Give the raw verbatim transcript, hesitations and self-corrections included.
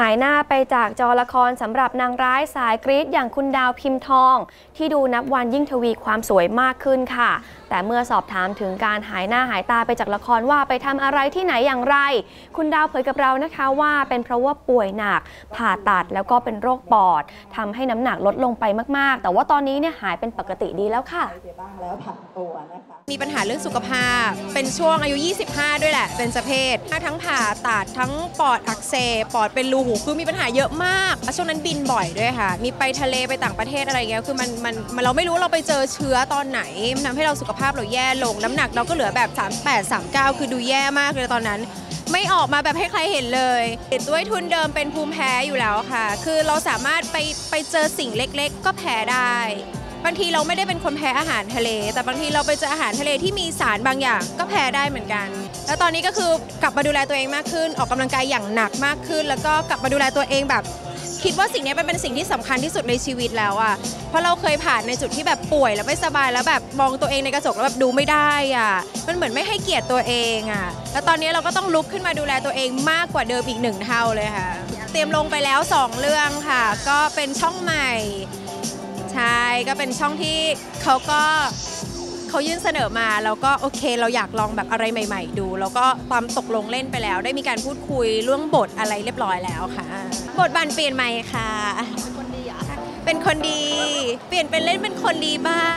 หายหน้าไปจากจอละครสำหรับนางร้ายสายกรี๊ดอย่างคุณดาวพิมพ์ทองที่ดูนับวันยิ่งทวีความสวยมากขึ้นค่ะแต่เมื่อสอบถามถึงการหายหน้าหายตาไปจากละครว่าไปทำอะไรที่ไหนอย่างไรคุณดาวเผยกับเรานะคะว่าเป็นเพราะว่าป่วยหนักผ่าตัดแล้วก็เป็นโรคปอดทำให้น้ำหนักลดลงไปมากๆแต่ว่าตอนนี้เนี่ยหายเป็นปกติดีแล้วค่ะมีปัญหาเรื่องสุขภาพเป็นช่วงอายุยี่สิบห้าด้วยแหละเป็นเบญจเพสทั้งผ่าตัดทั้งปอดอักเสบปอดเป็นรูหูคือมีปัญหาเยอะมากช่วงนั้นบินบ่อยด้วยค่ะมีไปทะเลไปต่างประเทศอะไรเงี้ยคือมันมันเราไม่รู้เราไปเจอเชื้อตอนไหนทำให้เราสุขภาพเราแย่ลงน้ำหนักเราก็เหลือแบบสามสิบแปด สามสิบเก้าคือดูแย่มากเลยตอนนั้นไม่ออกมาแบบให้ใครเห็นเลยติดด้วยทุนเดิมเป็นภูมิแพ้อยู่แล้วค่ะคือเราสามารถไปไปเจอสิ่งเล็กๆก็แพ้ได้บางทีเราไม่ได้เป็นคนแพ้อาหารทะเลแต่บางทีเราไปเจออาหารทะเลที่มีสารบางอย่างก็แพ้ได้เหมือนกันแล้วตอนนี้ก็คือกลับมาดูแลตัวเองมากขึ้นออกกำลังกายอย่างหนักมากขึ้นแล้วก็กลับมาดูแลตัวเองแบบคิดว่าสิ่งนี้เป็นสิ่งที่สำคัญที่สุดในชีวิตแล้วอ่ะเพราะเราเคยผ่านในจุดที่แบบป่วยแล้วไม่สบายแล้วแบบมองตัวเองในกระจกแล้วแบบดูไม่ได้อ่ะมันเหมือนไม่ให้เกียรติตัวเองอ่ะแล้วตอนนี้เราก็ต้องลุกขึ้นมาดูแลตัวเองมากกว่าเดิมอีกหนึ่งเท่าเลยค่ะเตรียมลงไปแล้วสองเรื่องค่ะก็เป็นช่องใหม่ใช่ก็เป็นช่องที่เขาก็เขายื่นเสนอมาแล้วก็โอเคเราอยากลองแบบอะไรใหม่ๆดูแล้วก็ความตกลงเล่นไปแล้วได้มีการพูดคุยเรื่องบทอะไรเรียบร้อยแล้วค่ะบทบานเปลี่ยนใหม่ค่ะเป็นคนดีอ่ะเป็นคนดีเปลี่ยนเป็นเล่นเป็นคนดีบ้าง